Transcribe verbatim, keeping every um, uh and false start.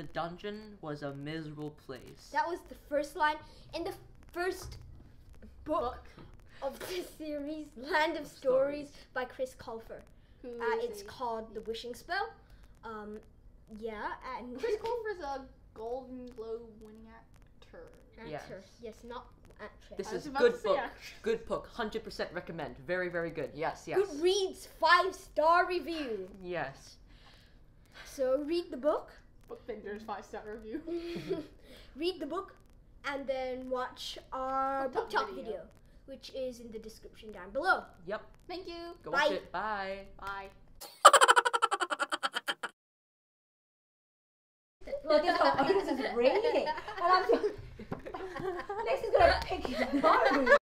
the dungeon was a miserable place. That was the first line in the first book of the series, Land of Stories, Stories by Chris Colfer. Uh, it's called The Wishing Spell. Um, yeah, and Chris Colfer's a Golden Globe winning actor. Actor, yes, yes not actress. This is good book. Good book. Hundred percent recommend. Very, very good. Yes, yes. Goodreads five star review. Yes. So read the book. BookBenders five star review. Read the book, and then watch our book talk video. video, which is in the description down below. Yep. Thank you. Go watch it. Bye. Bye. Look, I think this is raining. And I'm just, Lexi's gonna pick his body.